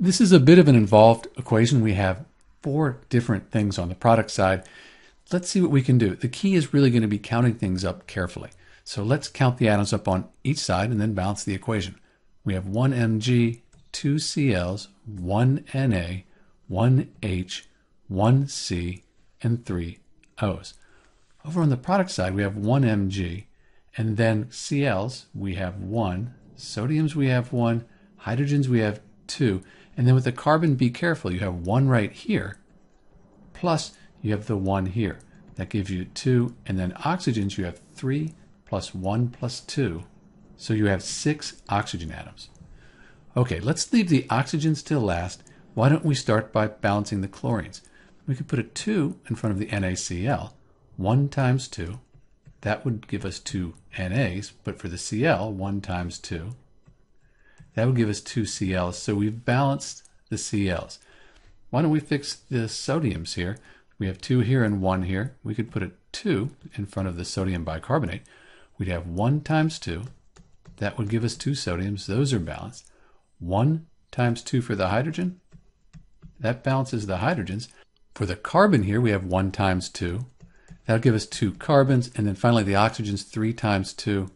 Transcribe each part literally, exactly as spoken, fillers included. This is a bit of an involved equation. We have four different things on the product side. Let's see what we can do. The key is really going to be counting things up carefully. So let's count the atoms up on each side and then balance the equation. We have one Mg, two Cls, one Na, one H, one C, and three Os. Over on the product side, we have one Mg, and then Cls, we have one, sodiums, we have one, hydrogens, we have two, and then with the carbon, be careful, you have one right here, plus you have the one here. That gives you two, and then oxygens, you have three, plus one, plus two, so you have six oxygen atoms. Okay, let's leave the oxygens till last. Why don't we start by balancing the chlorines? We could put a two in front of the NaCl, one times two. That would give us two Nas, but for the Cl, one times two. That would give us two Cls, so we've balanced the Cls. Why don't we fix the sodiums here? We have two here and one here. We could put a two in front of the sodium bicarbonate. We'd have one times two. That would give us two sodiums. Those are balanced. one times two for the hydrogen. That balances the hydrogens. For the carbon here, we have one times two. That'll give us two carbons. And then finally, the oxygens, three times two.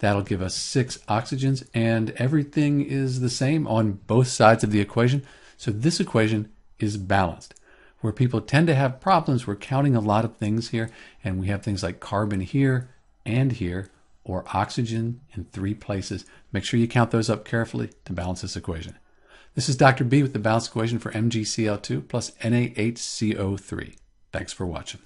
That'll give us six oxygens. And everything is the same on both sides of the equation. So this equation is balanced. Where people tend to have problems, we're counting a lot of things here. And we have things like carbon here and here, or oxygen in three places. Make sure you count those up carefully to balance this equation. This is Doctor B with the balanced equation for M g C l two plus N a H C O three. Thanks for watching.